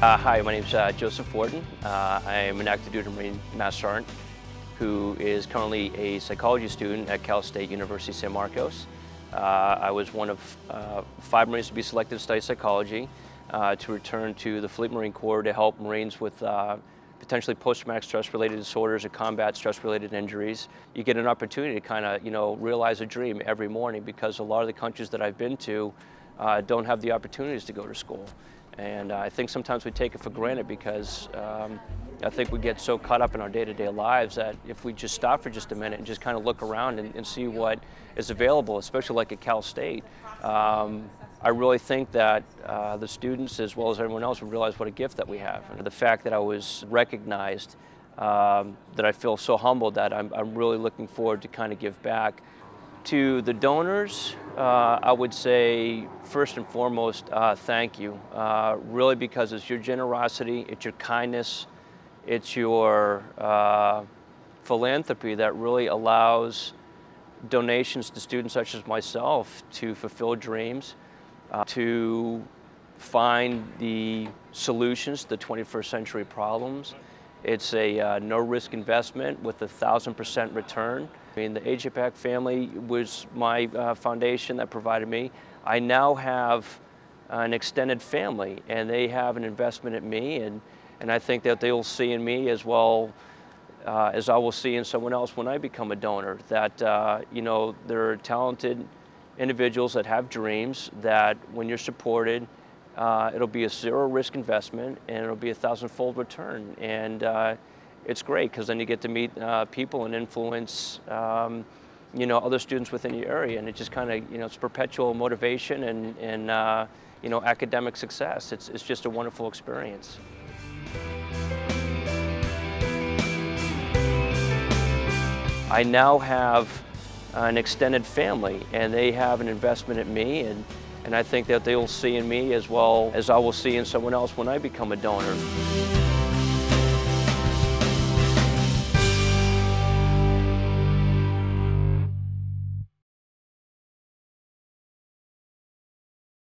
Hi, my name is Joseph Fortin. I am an active duty Marine Master Sergeant who is currently a psychology student at Cal State University, San Marcos. I was one of 5 Marines to be selected to study psychology to return to the Fleet Marine Corps to help Marines with potentially post-traumatic stress-related disorders or combat stress-related injuries. You get an opportunity to kind of, realize a dream every morning, because a lot of the countries that I've been to don't have the opportunities to go to school. And I think sometimes we take it for granted, because I think we get so caught up in our day-to-day lives that if we just stop for just a minute and just kind of look around and see what is available, especially like at Cal State, I really think that the students as well as everyone else would realize what a gift that we have. And the fact that I was recognized, that I feel so humbled that I'm really looking forward to kind of give back. To the donors, I would say first and foremost, thank you. Really, because it's your generosity, it's your kindness, it's your philanthropy that really allows donations to students such as myself to fulfill dreams, to find the solutions to 21st century problems. It's a no-risk investment with a 1,000% return. I mean, the AJPAC family was my foundation that provided me. I now have an extended family, and they have an investment in me, and I think that they'll see in me as well as I will see in someone else when I become a donor, that, there are talented individuals that have dreams that when you're supported, it'll be a zero-risk investment, and it'll be a 1,000-fold return. And it's great, because then you get to meet people and influence, other students within your area. And it just kind of, it's perpetual motivation and academic success. It's just a wonderful experience. I now have an extended family, and they have an investment in me, and I think that they'll see in me as well as I will see in someone else when I become a donor.